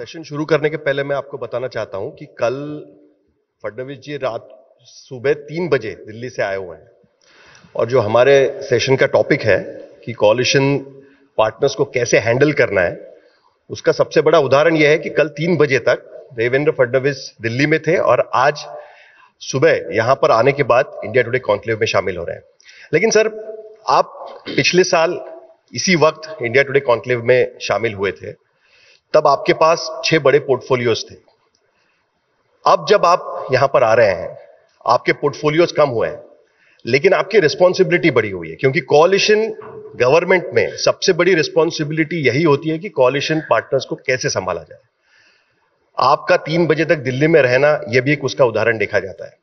Session शुरू करने के पहले मैं आपको बताना चाहता हूं कि कल फडणवीस जी रात सुबह 3 बजे दिल्ली से आए हुए हैं और जो हमारे सेशन का टॉपिक है कि कोलिशन पार्टनर्स को कैसे हैंडल करना है, उसका सबसे बड़ा उदाहरण यह है कि कल 3 बजे तक देवेंद्र फडणवीस दिल्ली में थे और आज सुबह यहां पर आने के बाद इंडिया टुडे कॉन्क्लेव में शामिल हो रहे हैं। लेकिन सर, आप पिछले साल इसी वक्त इंडिया टुडे कॉन्क्लेव में शामिल हुए थे, तब आपके पास 6 बड़े पोर्टफोलियोज थे। अब जब आप यहां पर आ रहे हैं, आपके पोर्टफोलियोज कम हुए हैं लेकिन आपकी रिस्पॉन्सिबिलिटी बड़ी हुई है, क्योंकि कोलिशन गवर्नमेंट में सबसे बड़ी रिस्पॉन्सिबिलिटी यही होती है कि कोलिशन पार्टनर्स को कैसे संभाला जाए। आपका 3 बजे तक दिल्ली में रहना, यह भी एक उसका उदाहरण देखा जाता है।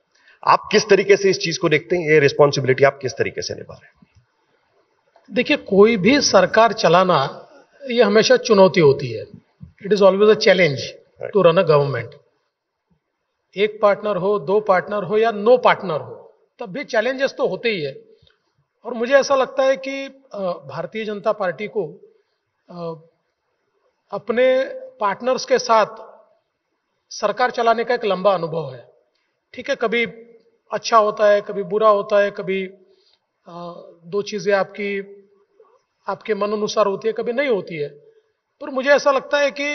आप किस तरीके से इस चीज को देखते हैं, ये रिस्पॉन्सिबिलिटी आप किस तरीके से निभा रहे हैं? देखिए, कोई भी सरकार चलाना ये हमेशा चुनौती होती है। It is always a challenge to run a government. एक पार्टनर हो, 2 पार्टनर हो या नो पार्टनर हो, तब भी चैलेंजेस तो होते ही है। और मुझे ऐसा लगता है कि भारतीय जनता पार्टी को अपने पार्टनर्स के साथ सरकार चलाने का एक लंबा अनुभव है। ठीक है, कभी अच्छा होता है, कभी बुरा होता है, कभी 2 चीज़ें आपके मन अनुसार होती है, कभी नहीं होती है। पर मुझे ऐसा लगता है कि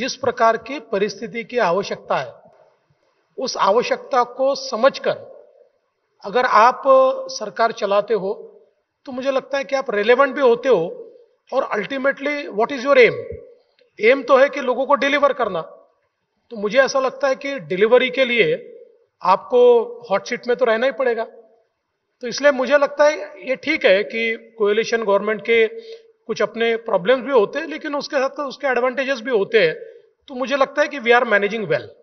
जिस प्रकार की परिस्थिति की आवश्यकता है, उस आवश्यकता को समझकर अगर आप सरकार चलाते हो तो मुझे लगता है कि आप रेलेवेंट भी होते हो। और ultimately what is your aim? Aim तो है कि लोगों को डिलीवर करना। तो मुझे ऐसा लगता है कि डिलीवरी के लिए आपको हॉट सीट में तो रहना ही पड़ेगा। तो इसलिए मुझे लगता है ये ठीक है कि कोएलिशन गवर्नमेंट के कुछ अपने प्रॉब्लम्स भी होते हैं, लेकिन उसके साथ उसके एडवांटेजेस भी होते हैं। तो मुझे लगता है कि वी आर मैनेजिंग वेल।